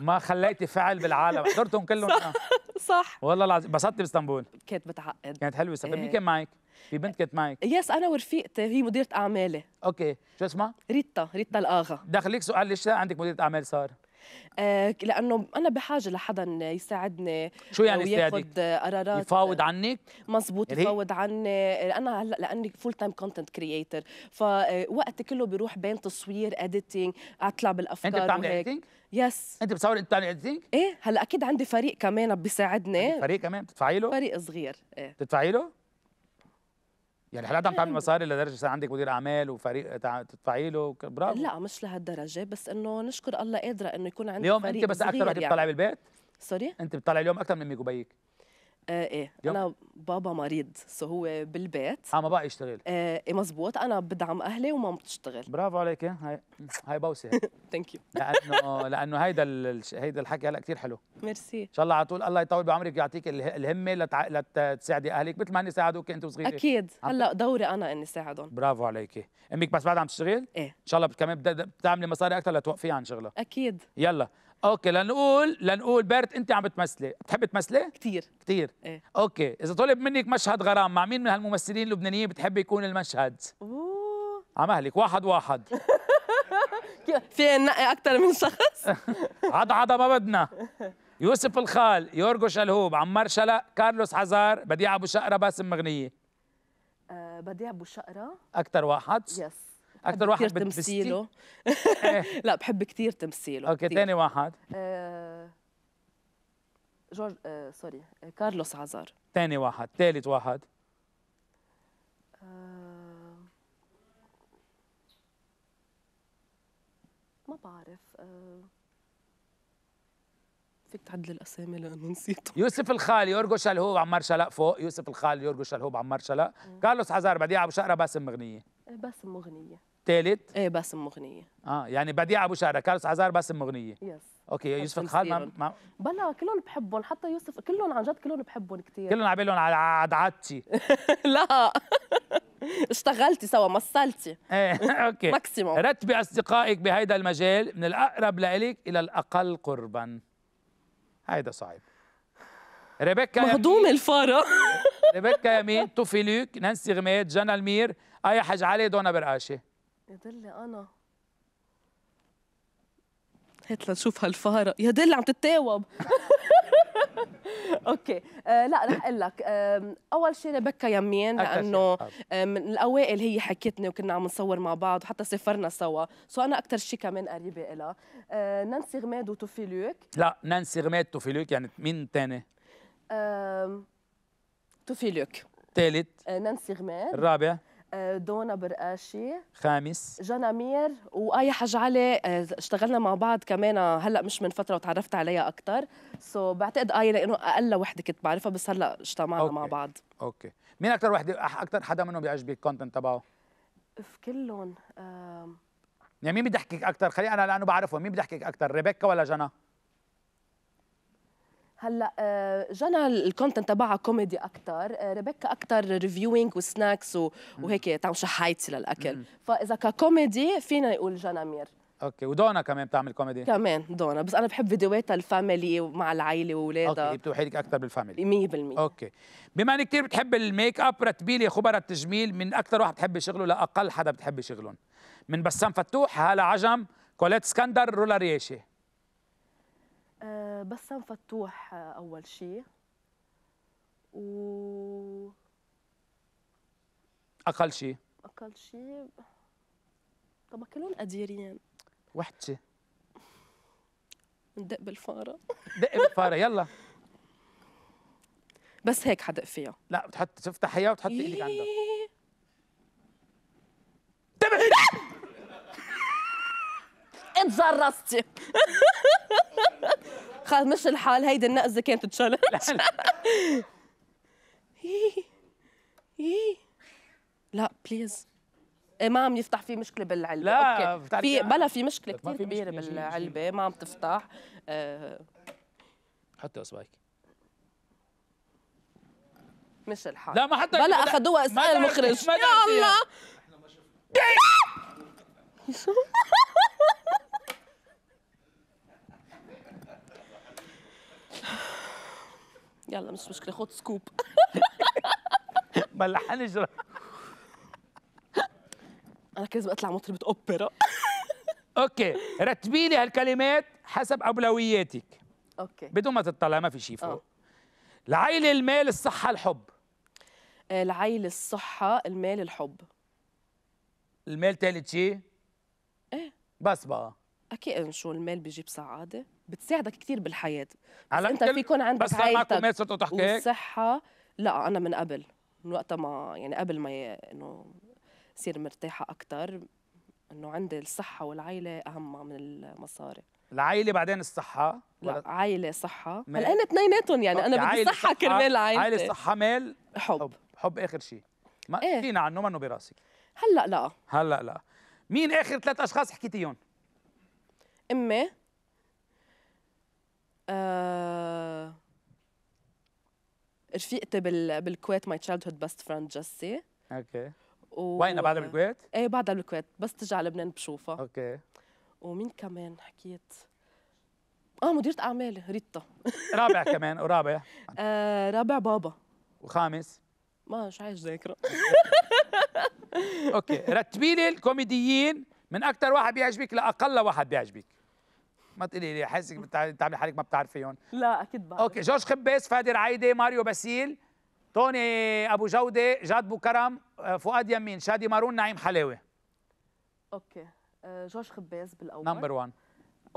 ما خليتي فعل بالعالم، حضرتهم كلهم. صح, صح. والله العظيم بسطت باسطنبول، كانت بتعقد، كانت حلوه السفر. مين كان معك؟ في بنت كانت معك؟ يس انا ورفيقتي، هي مديره اعمالي. اوكي، شو اسمها؟ ريتا، ريتا الاغا. بدي اخليك سؤال، ليش عندك مديره اعمال صار؟ آه لانه انا بحاجه لحدا يساعدني. شو يعني يساعدك؟ ياخذ قرارات، يفاوض عنك. مزبوط، يفاوض عني. انا هلا لاني فول تايم كونتنت كرييتر، فوقتي كله بيروح بين تصوير، اديتنج، اطلع بالافكار. انت بتعمل اديتنج؟ يس. انت بتصور، انت بتعمل اديتنج؟ ايه. هلا اكيد عندي فريق كمان بيساعدني. فريق كمان بتدفعي له؟ فريق صغير. ايه بتدفعي له؟ يعني هلا عم تعمل مصاري لدرجه صار عندك مدير اعمال وفريق تدفعي له؟ برافو. لا مش لهالدرجه، بس انه نشكر الله قادره انه يكون عندي اليوم فريق. اليوم انت بس اكثر وحده بتطلعي يعني بالبيت؟ سوري؟ انت بتطلعي اليوم اكثر من امك وبيك؟ آه ايه يوم. انا بابا مريض، سو هو بالبيت. اه ما بقى يشتغل. آه ايه مزبوط، انا بدعم اهلي وماما بتشتغل. برافو عليك. هاي هاي بوسه. ثانك يو. لانه لانه هيدا هيدا الحكي هلا كثير حلو. ميرسي. ان شاء الله على طول الله يطول بعمرك ويعطيك الهمه لتع... لتساعدي اهلك مثل ما هن ساعدوك انت وصغيره. اكيد هلا دوري انا اني ساعدهم. برافو عليك. امك بس بعد عم تشتغل؟ ايه ان شاء الله كمان بتعملي مصاري اكثر لتوقفيها عن شغلها. اكيد. يلا اوكي، لنقول لنقول بيرت، انت عم بتمثلي، بتحبي تمثلي؟ كثير كثير. ايه اوكي، اذا طلب منك مشهد غرام مع مين من هالممثلين اللبنانيين بتحبي يكون المشهد؟ اوه على مهلك، واحد واحد. في نقي اكثر من شخص؟ عضعضه ما بدنا. يوسف الخال، يورجو شلهوب، عمار شلق، كارلوس حزار، بديع ابو شقره، باسم مغنيه. أه بديع ابو شقره اكثر واحد. يس أكثر واحد بتمثيله. لا بحب كثير تمثيله. أوكي، ثاني واحد. آه جورج آه سوري آه كارلوس عزار. ثاني واحد، ثالث واحد. آه ما بعرف. آه فيك تعدل الاسامي لانه نسيته. يوسف الخال، يورجو شلهوب، عمار شلق فوق. يوسف الخال، يورجو شلهوب، عمار شلق، كارلوس عزار، بديع ابو شقره، باسم مغنيه. باسم مغنيه. ثالث؟ ايه باسم مغنيه. اه يعني بديع ابو شقره، كارلوس عزار، باسم مغنيه. يس. اوكي، يوسف الخال ما, ما بلا كلهم بحبهم، حتى يوسف كلهم عن جد كلهم بحبهم كثير. كلهم عبالهم على عدعدتي. لا اشتغلتي سوا، مثلتي. ايه اوكي. ماكسيموم. رتبي اصدقائك بهيدا المجال من الاقرب لإلك الى الاقل قربا. هيدا صعب. ريبيكا مهضوم الفاره. ريبيكا يمين، توفي لوك، نانسي غميد، جنى المير، ايا حاج علي، دونا برقاشه. يا دلي انا هات لنشوف هالفاره، يا دلي عم تتاوب. اوكي آه لا رح اقول لك. آه اول شيء ريبيكا يمين، لانه آه من الاوائل هي حكيتني وكنا عم نصور مع بعض وحتى سافرنا سوا، سو انا اكثر شيء كمان قريبه لها. آه نانسي غماد وتوفي لوك. لا نانسي غماد توفي لوك، يعني مين الثاني؟ آه توفي لوك. ثالث؟ آه نانسي غماد. الرابع؟ دونا برقاشي. خامس؟ جنى مير وآية حاج علي، اشتغلنا مع بعض كمان هلا مش من فتره وتعرفت عليها اكثر، سو بعتقد آية لانه اقل وحده كنت بعرفها، بس هلا اجتمعنا مع بعض. اوكي، مين اكثر وحده اكثر حدا منهم بيعجبك الكونتنت تبعه؟ في كلهم. أم... يعني مين بيضحكك اكثر؟ خلي انا لانه بعرفهم، مين بيضحكك اكثر، ريبيكا ولا جنى؟ هلا جنى الكونتنت تبعها كوميدي اكثر، ريبيكا اكثر ريفيوينج وسناكس وهيك تعمل شحايتي للاكل، فاذا ككوميدي فينا نقول جنى مير. اوكي، ودونا كمان بتعمل كوميدي؟ كمان دونا، بس انا بحب فيديوهاتها الفاميلي ومع العائله واولادها. اوكي، بتوحيدك اكثر بالفاميلي مية بالمية. اوكي، بما انك كثير بتحب الميك اب، رتبي لي خبراء التجميل من اكثر واحد بتحبي شغله لاقل حدا بتحبي شغلهم. من بسام فتوح، هاله عجم، كوليت اسكندر، رولا رياشي. أه بسام فتوح أول شيء و أقل شيء أقل شيء طبعا كلهم قديرين. وحدة ندق بالفارة. دق بالفارة يلا. بس هيك حدق فيها. لا بتحط تفتحيها وتحطي إيدك عندها. انتبهي اتزرستي. خلص مش الحال، هيدي النقزه كانت تشالنج. لا بليز ما عم يفتح، في مشكله بالعلبه. لا أوكي. في بلا في مشكله كثير كبيره بالعلبه ما عم تفتح. أه... حطي اصبعك. مش الحال. لا ما حطي بلا، اخذوها اسال المخرج. يا الله احنا ما شفنا. يلا مش مشكله، خد سكوب. ملحان اجرام. انا كده لازم اطلع مطربه اوبرا. اوكي، رتبي لي هالكلمات حسب اولوياتك. اوكي، بدون ما تطلعي، ما في شيء فوق. لعيل المال، الصحه، الحب. آه، لعيل الصحه، المال، الحب. المال ثالث شيء؟ ايه بس بقى. اكيد شو المال بيجيب سعاده، بتساعدك كثير بالحياه، بس انت في يكون عندك بس عائلتك والصحه. لا انا من قبل، من وقتها ما يعني قبل ما انه صير مرتاحه اكثر، انه عندي الصحه والعائله اهم من المصاري. العائله بعدين الصحه. لا، عائله، صحه، هلا انا اثنيناتهم يعني. انا بدي صحه كرمال عائلتي. عائله، صحه، مال، حب. حب, حب اخر شيء ما إيه؟ حكينا عنه، ما انه براسك هلا. لا هلا لا. مين اخر ثلاث اشخاص حكيتيهم؟ امي، آه، رفيقتي بال... بالكويت، ماي تشايلدهود بيست فريند جيسي. اوكي، و... وين بعدها بالكويت؟ ايه بعدها بالكويت، بس تجي على لبنان بشوفها. اوكي، ومين كمان حكيت؟ اه مديرة اعمالي ريتا. رابع كمان، ورابع؟ آه، رابع بابا. وخامس؟ ما مش عايش ذاكره. اوكي، رتبي لي الكوميديين من اكثر واحد بيعجبك لاقل واحد بيعجبك. ما تقولي لي حاسك بتعملي حالك ما بتعرفيهم. لا اكيد بعرف. اوكي، جورج خباس، فادي رعيدي، ماريو باسيل، توني ابو جوده، جاد بوكرم، فؤاد يمين، شادي مارون، نعيم حلاوي. اوكي، أه، جورج خباس بالاول، نمبر واحد.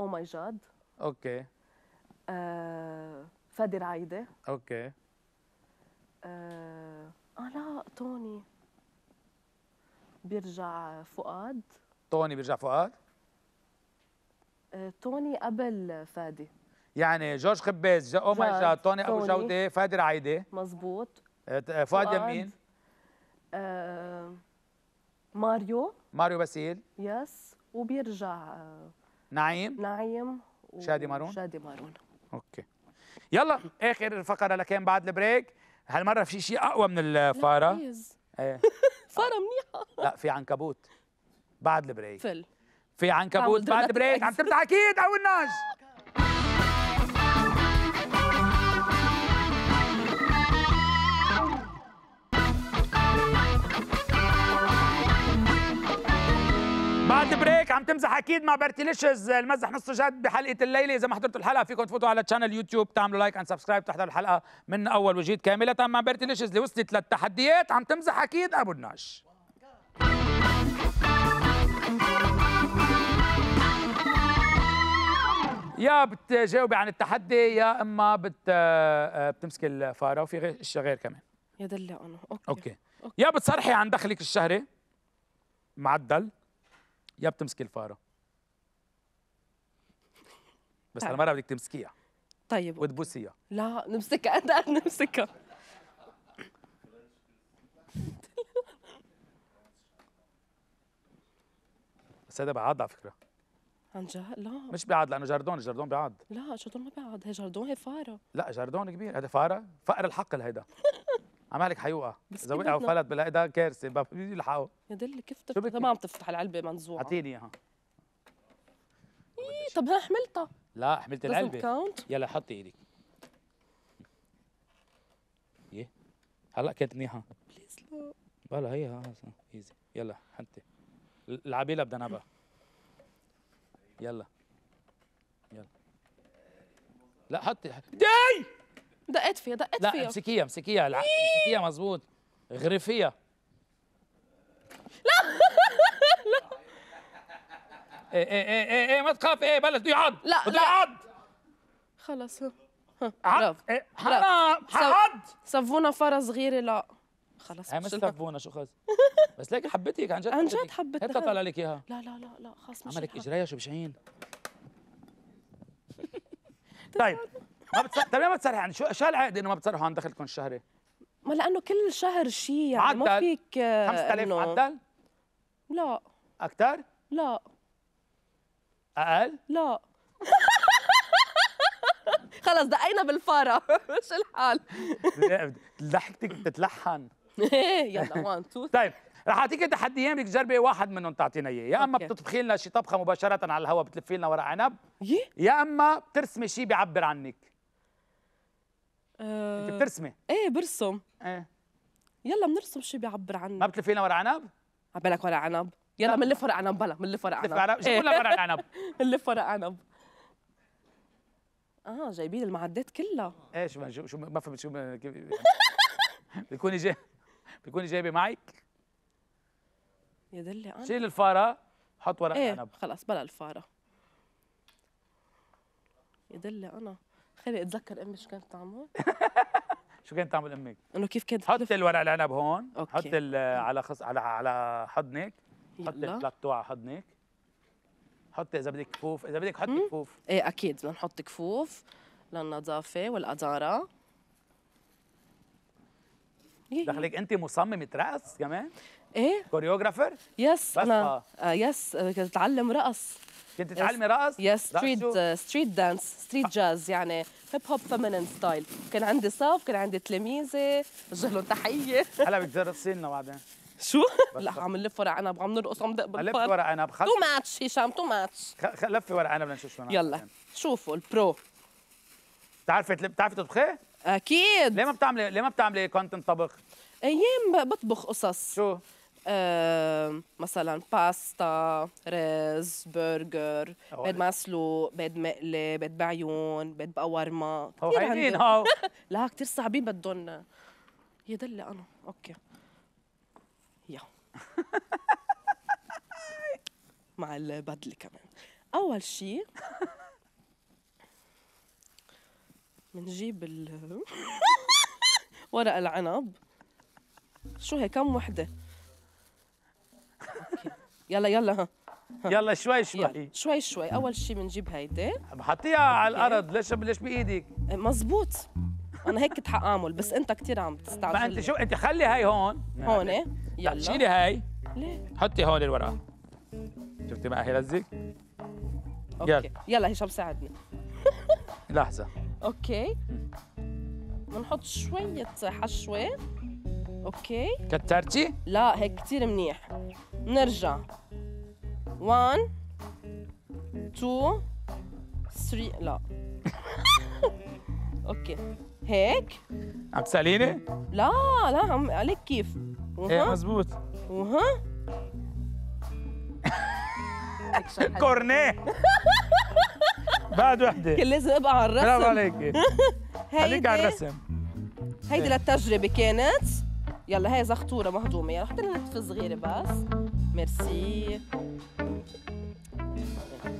او ماي جاد. اوكي، أه، فادي رعيدي. اوكي، أه، اه لا توني بيرجع فؤاد. توني بيرجع فؤاد؟ توني قبل فادي. يعني جورج خباز، او ماي جاد، توني ابو جوده، فادي رعيده. مظبوط. فؤاد يمين. آه، ماريو. ماريو باسيل. يس، وبيرجع آه، نعيم. نعيم و... شادي مارون. شادي مارون. اوكي، يلا اخر فقره لكان بعد البريك. هالمره في شيء اقوى من الفاره. ايه فاره منيحه. لا، في عنكبوت بعد البريك. فل في عنكبوت بعد بريك. عم تبدع اكيد او الناج. بعد بريك عم تمزح اكيد مع بيرتيليشس، المزح نصو جد بحلقه الليله. اذا ما حضرتوا الحلقه فيكم تفوتوا على تشانل يوتيوب، تعملوا لايك اند سبسكرايب، تحضروا الحلقه من اول وجديد كامله مع بيرتيليشس اللي وصلت للتحديات. عم تمزح اكيد ابو الناج. يا بتجاوبي عن التحدي يا اما بت بتمسكي الفاره، وفي غير اشياء غير كمان. يا دلع انا. أوكي. اوكي، يا بتصرحي عن دخلك الشهري معدل، يا بتمسكي الفاره. بس هالمره بدك تمسكيها. طيب، وتبوسيها. لا نمسكها، انا نمسكها. بس هذا بعض على فكره. عن جد؟ لا مش بيعض، لانه جردون، الجردون بيعض. لا جردون ما بيعض، هي جردون، هي فاره. لا جردون كبير، هذا فاره، فقر الحقل هيدا. عمالك حيوقع، اذا وقع وفلت بالايدا كارثه، بده يلحقه. يا دلي كيف تفتح؟ ما عم تفتح العلبه منزوعه. اعطيني اياها. ايه طب ها حملتها. لا حملت العلبه. يلا حطي ايدك. ايه هلا كانت منيحه. بليز لا. بلا هي ها ايزي. يلا حطي. العبي لها، بدها نبقى. يلا يلا. لا حطي داي. دقيت فيها، دقيت فيها. لا امسكيها، امسكيها، امسكيها مضبوط، غرفيها. لا لا. ايه ايه ايه ايه ما تخاف. ايه بلش بده يعض. لا بده يعض. خلص ها عض. حرام حعض. صفونا فاره صغيره. لا خلص هي مش صفونا. شو خلص بس ليك حبيتك عن جد. عن جد حبيتها. هيك طلع لك اياها. لا لا لا لا خلص مش عملك اجريها. شو بشعين؟ طيب ما بتصرح. طيب ليه ما بتصرحي عن شو شو هالعقد انه ما بتصرحوا عن دخلكم الشهري؟ ما لانه كل شهر شيء يعني. ما فيك خمسة آلاف معدل؟ لا اكثر؟ لا اقل؟ لا خلص دقينا بالفاره. مش الحال. ضحكتك بتتلحن. يلا واحد اثنين. طيب رح اعطيكي تحديين، بدك تجربي واحد منهم تعطينا اياه. يا اما بتطبخي لنا شي طبخه مباشره على الهواء، بتلفي لنا ورق عنب، يا اما بترسمي شي بيعبر عنك. أه... انت بترسمي؟ ايه برسم. ايه يلا بنرسم شيء بيعبر عنه. ما بتلفي لنا ورق عنب؟ عبالك ورق عنب؟ يلا بنلف ورق عنب. بلا بنلف ورق عنب. شو كلها ورق عنب؟ بنلف ورق عنب. اه جايبين المعدات كلها. ايه شو ما شو ما فهمت شو بتكوني جاي بتكوني جايبه معك؟ يا دلي انا شيل الفاره حط ورق ايه عنب. خلص بلا الفاره. يا دلي انا خلي اتذكر امي شو كانت تعمل. شو كانت تعمل امك؟ انه كيف كانت حط الورق العنب هون، حط على خص على على حضنك، حط البلاطو على حضنك، حط اذا بدك كفوف، اذا بدك حطي كفوف. ايه اكيد بدنا نحط كفوف للنظافه والاداره. دخلك انت مصممه رقص كمان؟ ايه كوريوغرافر؟ يس انا آه يس كنت اتعلم رقص. كنت تتعلمي رقص؟ يس ستريت ستريت دانس، ستريت جاز يعني هيب هوب فيمينين ستايل، كان عندي صف، كان عندي تلاميذه، بوجه لهم تحيه. هلا بدك ترقصي لنا بعدين؟ شو؟ لا عم نلف ورق عنب، عم نرقص، عم دق بالفرق. لف ورق عنب خلص. تو ماتش هشام تو ماتش. لفي ورق عنب لنشوف شو بنعمل. يلا شوفوا البرو. بتعرفي بتعرفي تطبخي؟ اكيد. ليه ما بتعملي ليه ما بتعملي كونتنت طبخ؟ ايام بطبخ قصص. شو؟ أه مثلا باستا، رز، برجر، بيض مسلوق، بيض مقلي، بيض بعيون، بيض بقورما. كثير هينين هاو. لا كثير صعبين بدهم. يا دلي انا اوكي. يا مع البدله كمان. اول شيء بنجيب ال ورق العنب. شو هي كم وحده؟ اوكي يلا يلا ها. يلا شوي شوي يلا. شوي شوي. اول شيء بنجيب هيدي بحطيها على الارض. ليش ليش بايدك؟ مزبوط انا هيك كنت حاعمل بس انت كثير عم تستعجل. ما انت شو انت خلي هي هون هون ايه يلا شيلي هي. ليه؟ حطي هون الورقه. شفتي ما هيلزق؟ اوكي يلا يلا هشام ساعدني. لحظه. اوكي بنحط شويه حشوه. اوكي كترتي؟ لا هيك كثير منيح. بنرجع واحد اثنين ثلاثة. لا اوكي هيك عم تساليني؟ لا لا عم عليك كيف؟ ايه مزبوط. وها كورنيه بعد وحده. كان لازم ابقى على الرسم. برافو عليك. خليك على الرسم. هيدي للتجربه كانت. يلا هي زغطوره مهضومه. يلا حطينا نتفه صغيره بس. ميرسي.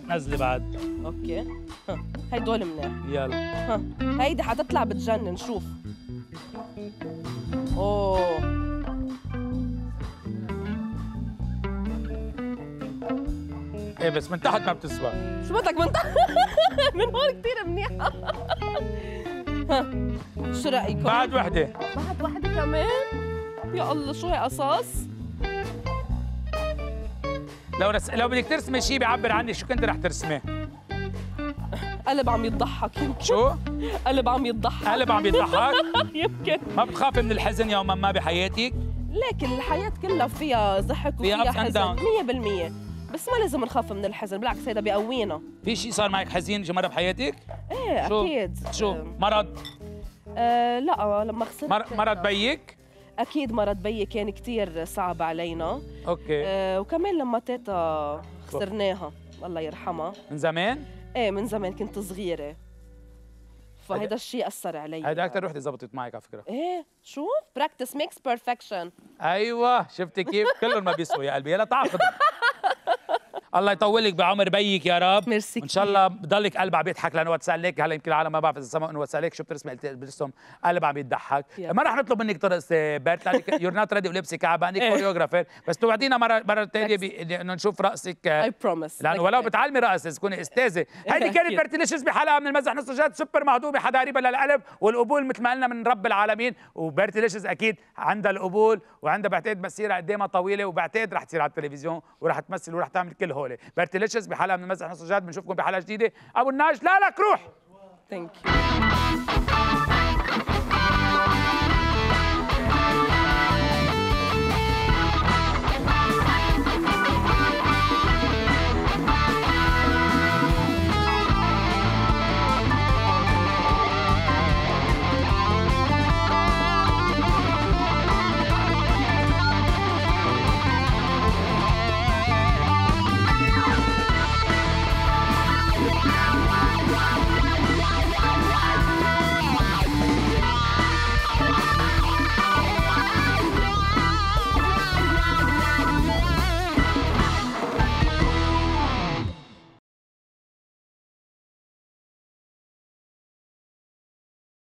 نزلي بعد. اوكي ها هيدول منيح. يلا ها هيدي حتطلع بتجنن. شوف اوه ايه بس من تحت ما بتسوى. شو بدك من تحت؟ من هون كثير منيحه. ها شو رايكم؟ بعد وحده. بعد وحده كمان؟ يا الله شو هي قصاص؟ لو رس... لو بدك ترسمي شيء بيعبر عني شو كنت رح ترسمي؟ قلب عم يضحك يمكن. شو؟ قلب عم يضحك. قلب عم يضحك؟ يمكن. ما بتخافي من الحزن يوما ما بحياتك؟ لكن الحياة كلها فيها ضحك وفيها حزن مية بالمية بس ما لازم نخاف من الحزن، بالعكس هيدا بقوينا. في شيء صار معك حزين شي مرة بحياتك؟ ايه شو؟ اكيد. شو؟ مرض؟ آه لا لما خسرت مر... مرض بيك؟ أكيد مرض بيي كان كتير صعب علينا. أوكي آه وكمان لما تيتا خسرناها الله يرحمها. من زمان؟ إيه من زمان كنت صغيرة فهيدا الشيء أثر علي. هيدا أكتر وحدة زبطت معك على فكرة. إيه شو؟ براكتس ميكس بيرفكشن. أيوه شفتي كيف؟ كلهم ما بيسووا يا قلبي. يلا تعاقد. الله يطولك بعمر بيك يا رب. ميرسي. ان شاء الله بضلك قلب عم يضحك لانه واتس عليك. هلا يمكن العالم ما بعرف اذا سمعوا انه واتس عليك شو بترسمي قلت برسم قلب عم يضحك. ما رح نطلب منك ترقصي بيرت لانك يور نوت ريدي ولبسك كعبانك كوريوغرافر بس توعدينا مره مره ثانيه انه نشوف رقصك. اي بروميس لانه ولو بتعلمي رقص تكوني استاذه. هيدي كانت بيرتيليشس بحلقه من المزح نصو جد سوبر مهضومه حضاريبه للقلب والقبول مثل ما قلنا من رب العالمين. وبيرتيليشس اكيد عندها القبول وعندها بعتقد مسيره قدامها طويله وبعتقد رح تصير على التلفزيون ورح تمثل ورح تعمل كل هول. بيرتيليشس بحلقه من المزح نصو جد. بنشوفكم بحلقه جديده. ابو الناج لا لك روح. ثانك يو